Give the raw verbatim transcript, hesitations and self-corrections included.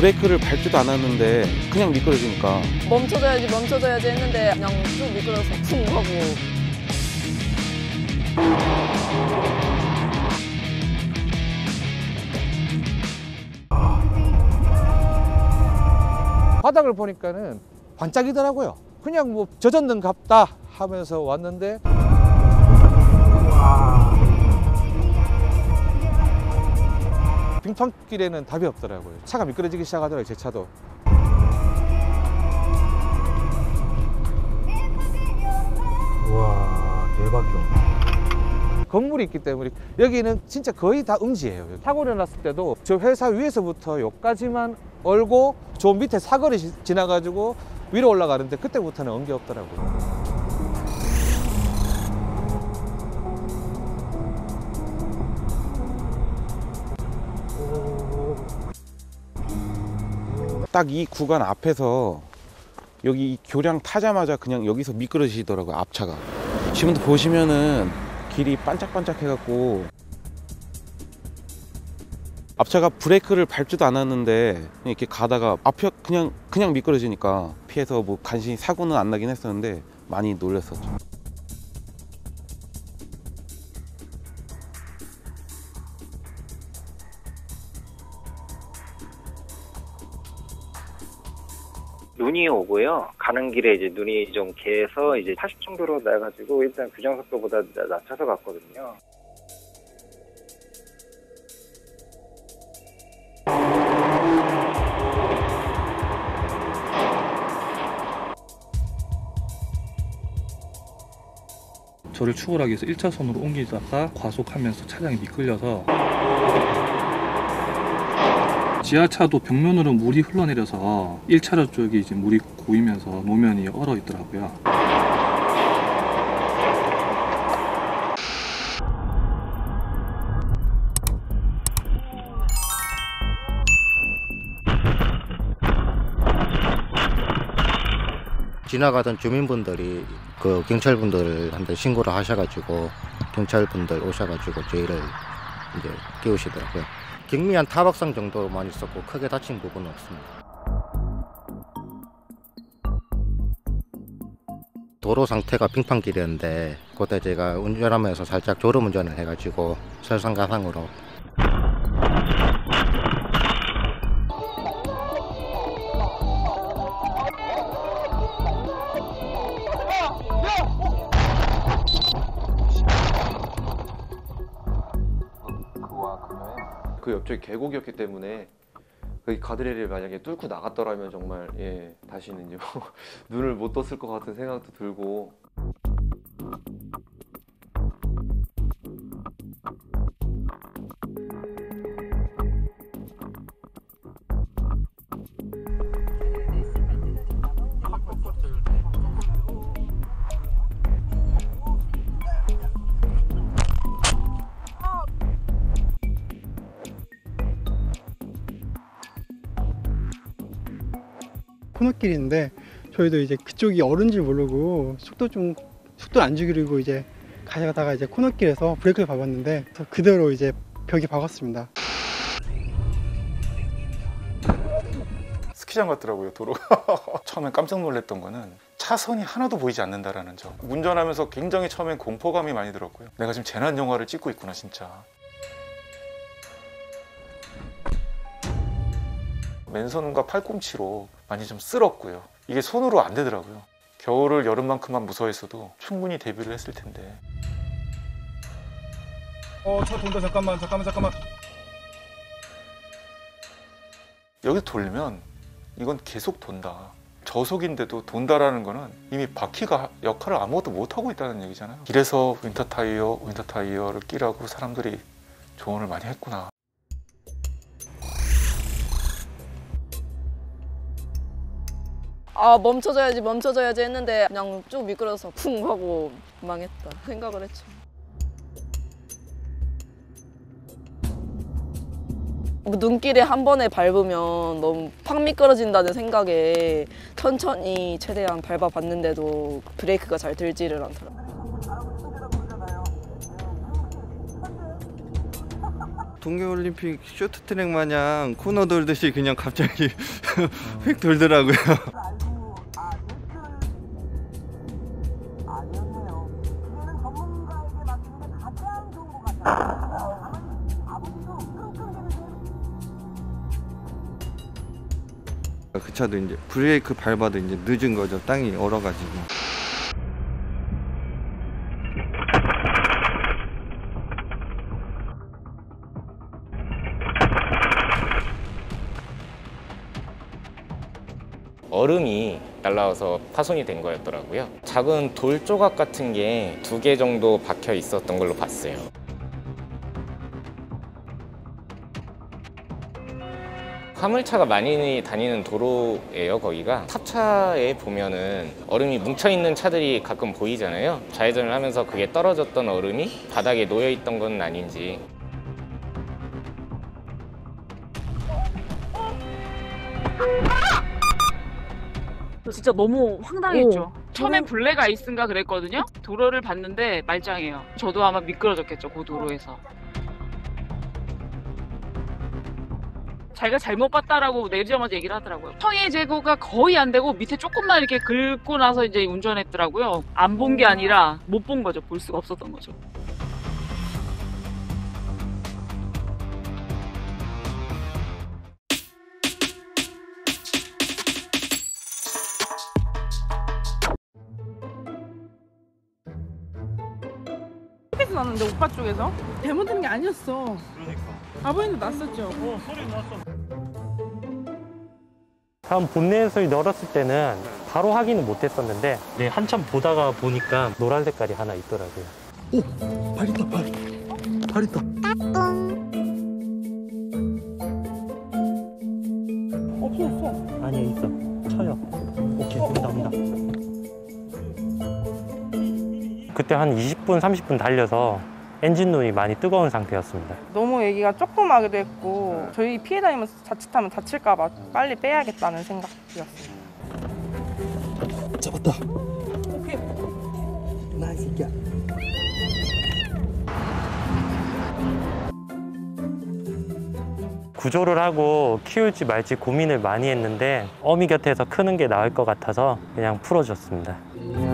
브레이크를 밟지도 않았는데 그냥 미끄러지니까 멈춰줘야지 멈춰줘야지 했는데 그냥 쭉 미끄러져서 퉁 하고. 바닥을 보니까는 반짝이더라고요. 그냥 뭐 젖었는 갑다 하면서 왔는데 빙판길에는 답이 없더라고요. 차가 미끄러지기 시작하더라고요, 제 차도. 와, 대박이다. 건물이 있기 때문에 여기는 진짜 거의 다 음지예요. 사고를 났을 때도 저 회사 위에서부터 여기까지만 얼고 저 밑에 사거리 지나가지고 위로 올라가는데 그때부터는 엉겨 없더라고요. 딱 이 구간 앞에서 여기 교량 타자마자 그냥 여기서 미끄러지시더라고요, 앞차가. 지금도 보시면은 길이 반짝반짝 해갖고 앞차가 브레이크를 밟지도 않았는데 이렇게 가다가 앞에 그냥 그냥 미끄러지니까 피해서 뭐 간신히 사고는 안 나긴 했었는데 많이 놀랐었죠. 눈이 오고요. 가는 길에 이제 눈이 좀 개서 이제 사십 정도로 나가지고 일단 규정 속도보다 낮춰서 갔거든요. 저를 추월하기 위해서 일 차선으로 옮기다가 과속하면서 차량이 미끌려서 지하차도 벽면으로 물이 흘러내려서 일 차로 쪽이 이제 물이 고이면서 노면이 얼어 있더라고요. 지나가던 주민분들이 그 경찰분들한테 신고를 하셔가지고 경찰분들 오셔가지고 저희를 이제 깨우시더라고요. 경미한 타박상 정도만 있었고 크게 다친 부분은 없습니다. 도로 상태가 빙판길이었는데 그때 제가 운전하면서 살짝 졸음운전을 해가지고 설상가상으로 그 옆쪽이 계곡이었기 때문에 그 가드레일을 만약에 뚫고 나갔더라면 정말 예 다시는 눈을 못 떴을 것 같은 생각도 들고. 코너길인데 저희도 이제 그쪽이 얼은 줄 모르고 속도 좀 속도 안 죽이려고 이제 가다가 이제 코너길에서 브레이크를 밟았는데 그대로 이제 벽에 박았습니다. 스키장 같더라고요, 도로가. 처음에 깜짝 놀랐던 거는 차선이 하나도 보이지 않는다라는 점. 운전하면서 굉장히 처음엔 공포감이 많이 들었고요. 내가 지금 재난 영화를 찍고 있구나, 진짜. 맨손과 팔꿈치로 많이 좀 쓸었고요. 이게 손으로 안 되더라고요. 겨울을 여름만큼만 무서워했어도 충분히 대비를 했을 텐데. 어, 차 돈다. 잠깐만, 잠깐만, 잠깐만. 여기서 돌면 이건 계속 돈다. 저속인데도 돈다라는 거는 이미 바퀴가 역할을 아무것도 못하고 있다는 얘기잖아요. 이래서 윈터 타이어, 윈터 타이어를 끼라고 사람들이 조언을 많이 했구나. 아 멈춰줘야지 멈춰줘야지 했는데 그냥 쭉 미끄러져서 쿵 하고 망했다 생각을 했죠. 눈길에 한 번에 밟으면 너무 팍 미끄러진다는 생각에 천천히 최대한 밟아봤는데도 브레이크가 잘 들지를 않더라고요. 동계올림픽 쇼트트랙 마냥 코너 돌듯이 그냥 갑자기 어. 휙 돌더라고요. 그 차도 이제 브레이크 밟아도 이제 늦은 거죠. 땅이 얼어가지고. 얼음이 날라와서 파손이 된 거였더라고요. 작은 돌 조각 같은 게 두 개 정도 박혀 있었던 걸로 봤어요. 화물차가 많이 다니는 도로예요, 거기가. 탑차에 보면은 얼음이 뭉쳐있는 차들이 가끔 보이잖아요. 좌회전을 하면서 그게 떨어졌던 얼음이 바닥에 놓여있던 건 아닌지. 진짜 너무 황당했죠. 오, 처음엔 저는... 블랙 아이스인가 그랬거든요. 도로를 봤는데 말짱이에요. 저도 아마 미끄러졌겠죠, 그 도로에서. 자기가 잘못 봤다라고 내리자마자 얘기를 하더라고요. 성의 제거가 거의 안 되고 밑에 조금만 이렇게 긁고 나서 이제 운전했더라고요. 안 본 게 아니라 못 본 거죠. 볼 수가 없었던 거죠. 나는데 오빠 쪽에서 잘못한 게 아니었어. 그러니까 아버지도 났었죠. 어, 소리 났어. 다음 본네에서 널었을 때는 바로 확인은 못했었는데 네, 한참 보다가 보니까 노란 색깔이 하나 있더라고요. 오! 발 있다, 발! 어? 발 있다. 없어, 없어. 아니야, 있어. 쳐요. 오케이, 어, 된다, 어, 어. 된다. 그때 한 이십 분, 삼십 분 달려서 엔진룸이 많이 뜨거운 상태였습니다. 너무 애기가 조그마하기도 했고 저희 피해 다니면서 자칫하면 다칠까 봐 빨리 빼야겠다는 생각이었어요. 잡았다. 오케이. 나 이 새끼야. 구조를 하고 키울지 말지 고민을 많이 했는데 어미 곁에서 크는 게 나을 것 같아서 그냥 풀어줬습니다.